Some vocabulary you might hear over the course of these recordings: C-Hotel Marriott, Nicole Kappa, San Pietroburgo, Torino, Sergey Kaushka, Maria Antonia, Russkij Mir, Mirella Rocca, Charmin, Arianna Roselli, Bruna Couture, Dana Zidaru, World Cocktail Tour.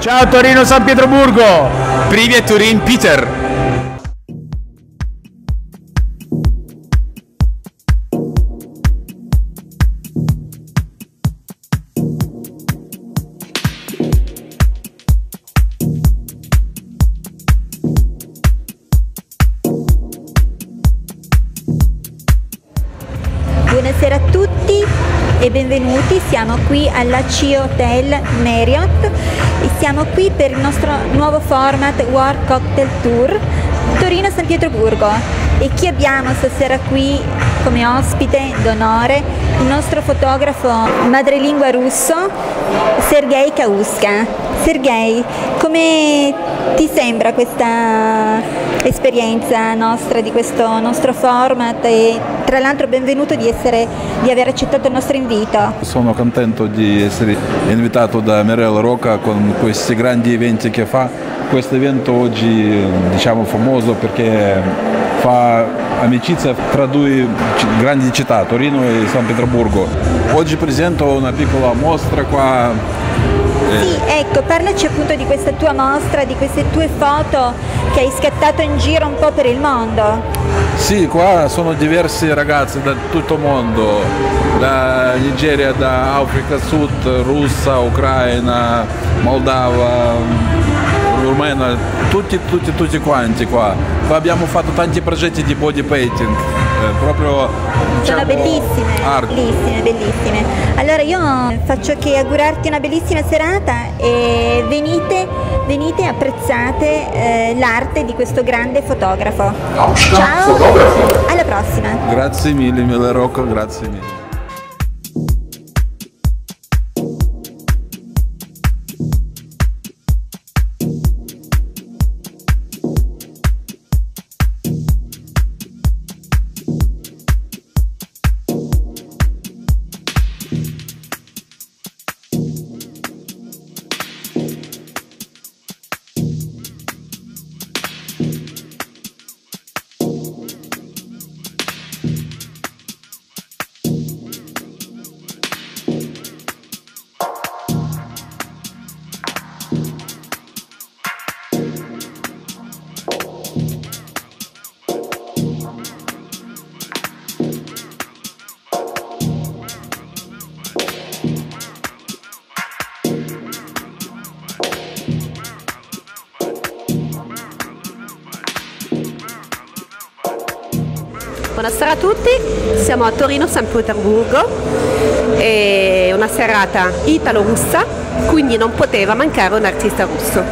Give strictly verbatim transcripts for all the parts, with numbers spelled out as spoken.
Ciao Torino San Pietroburgo! Привет, Turin Peter! Buonasera a tutti e benvenuti, siamo qui alla C-Hotel Marriott. Siamo qui per il nostro nuovo format World Cocktail Tour Torino-San Pietroburgo e chi abbiamo stasera qui come ospite d'onore? Il nostro fotografo madrelingua russo Sergey Kaushka. Sergey, come ti sembra questa esperienza nostra di questo nostro format e tra l'altro benvenuto di, essere, di aver accettato il nostro invito? Sono contento di essere invitato da Mirella Rocca con questi grandi eventi che fa. Questo evento oggi diciamo famoso perché fa amicizia tra due grandi città, Torino e San Pietroburgo. Oggi presento una piccola mostra qua. Sì, ecco, parlaci appunto di questa tua mostra, di queste tue foto che hai scattato in giro un po' per il mondo. Sì, qua sono diversi ragazzi da tutto il mondo, da Nigeria, da Africa Sud, Russia, Ucraina, Moldava, Rumena, tutti, tutti, tutti quanti qua. Poi abbiamo fatto tanti progetti di body painting. Proprio, diciamo, sono bellissime, bellissime, bellissime. Allora io faccio che augurarti una bellissima serata e venite, venite apprezzate eh, l'arte di questo grande fotografo. Ciao, alla prossima. Grazie mille, Mirella Rocca, grazie mille. Buonasera a tutti, siamo a Torino San Pietroburgo, è una serata italo-russa, quindi non poteva mancare un artista russo.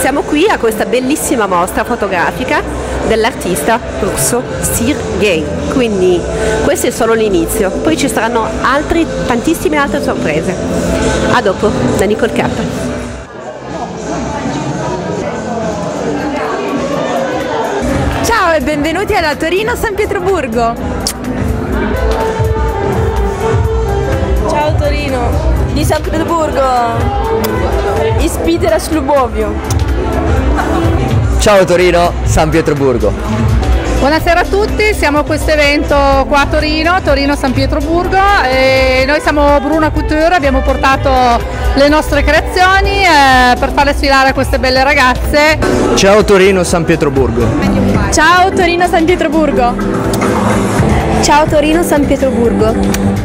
Siamo qui a questa bellissima mostra fotografica dell'artista russo Sergey, quindi questo è solo l'inizio, poi ci saranno altri, tantissime altre sorprese. A dopo, da Nicole Kappa. E benvenuti alla Torino San Pietroburgo. Ciao Torino di San Pietroburgo. Ispitera Slubovio. Ciao Torino San Pietroburgo. Buonasera a tutti, siamo a questo evento qua a Torino, Torino San Pietroburgo e noi siamo Bruna Couture, abbiamo portato le nostre creazioni eh, per farle sfilare a queste belle ragazze. Ciao Torino San Pietroburgo. Ciao Torino San Pietroburgo. Ciao Torino San Pietroburgo.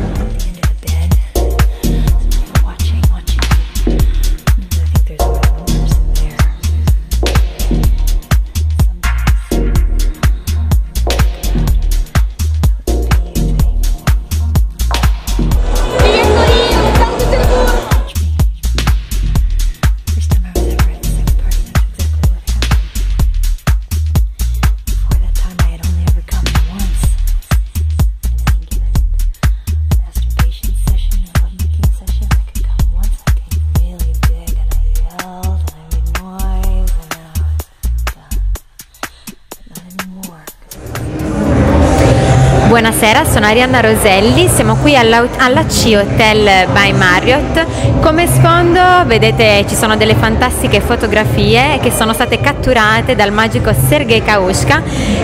Buonasera, sono Arianna Roselli, siamo qui alla, alla C-Hotel by Marriott. Come sfondo vedete ci sono delle fantastiche fotografie che sono state catturate dal magico Sergey Kaushka.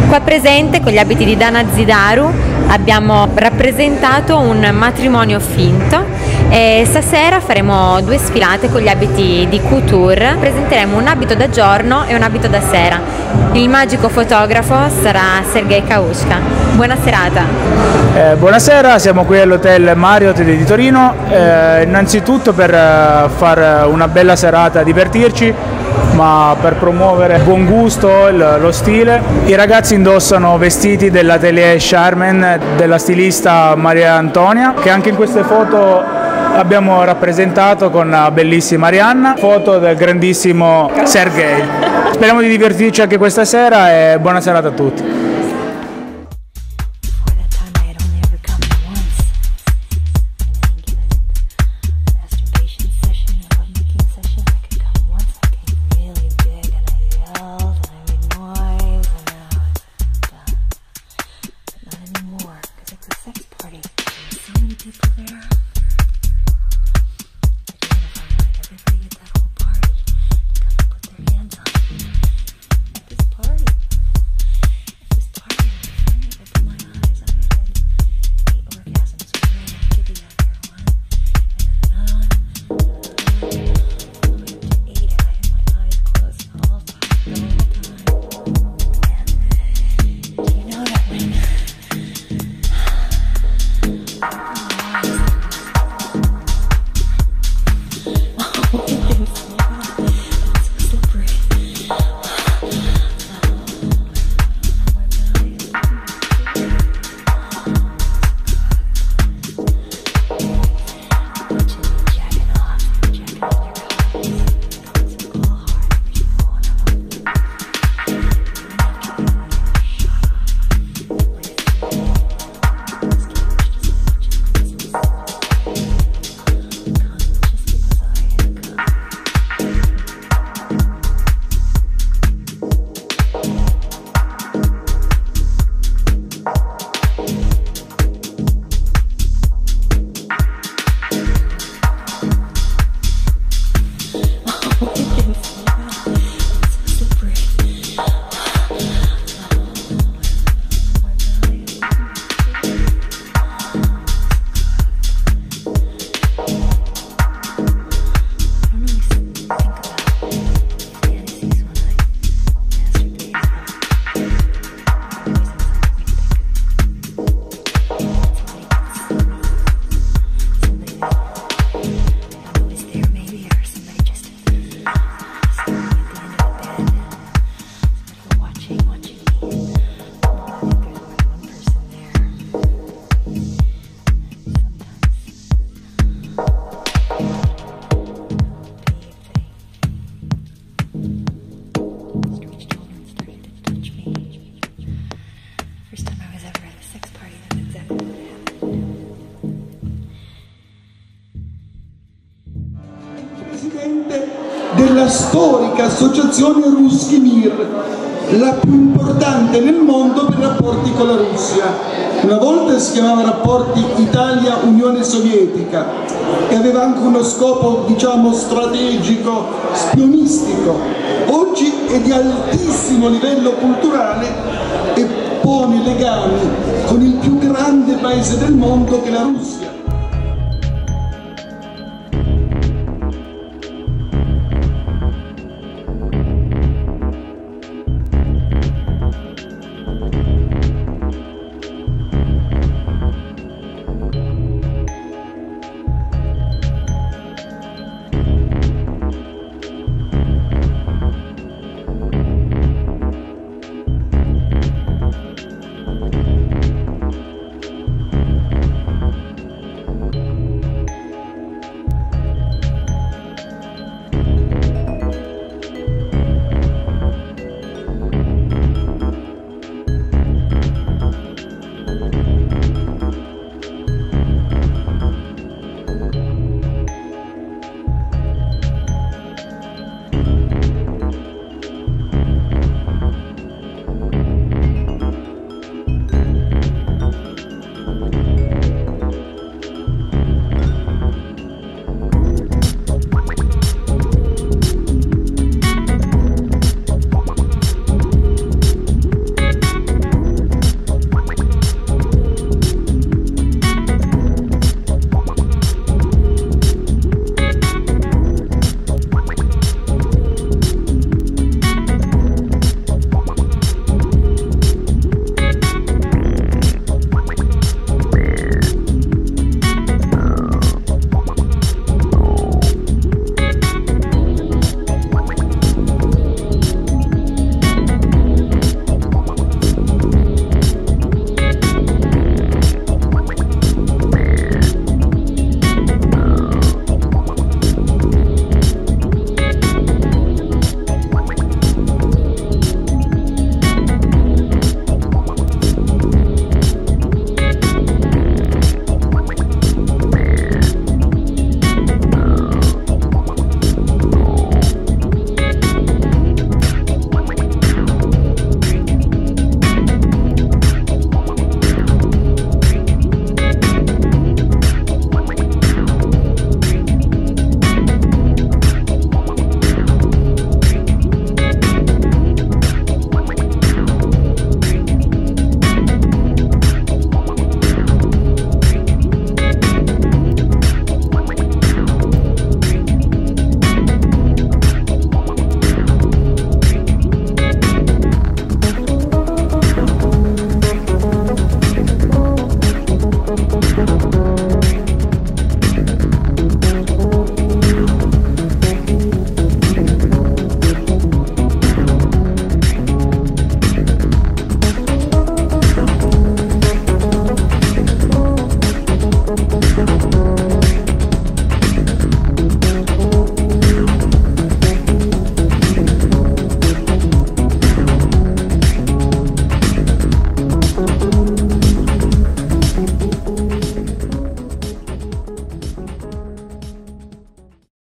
Qua presente con gli abiti di Dana Zidaru abbiamo rappresentato un matrimonio finto E stasera faremo due sfilate con gli abiti di couture, presenteremo un abito da giorno e un abito da sera. Il magico fotografo sarà Sergey Kaushka. Buona serata. Eh, buonasera, siamo qui all'Hotel Marriott di Torino, eh, innanzitutto per eh, far una bella serata, divertirci, ma per promuovere il buon gusto, il, lo stile. I ragazzi indossano vestiti dell'atelier Charmin della stilista Maria Antonia, che anche in queste foto abbiamo rappresentato con la bellissima Arianna, foto del grandissimo Sergey. Speriamo di divertirci anche questa sera e buona serata a tutti. Della storica associazione Russkij Mir, la più importante nel mondo per rapporti con la Russia. Una volta si chiamava rapporti Italia-Unione Sovietica e aveva anche uno scopo, diciamo, strategico, spionistico. Oggi è di altissimo livello culturale e pone legami con il più grande paese del mondo, che è la Russia.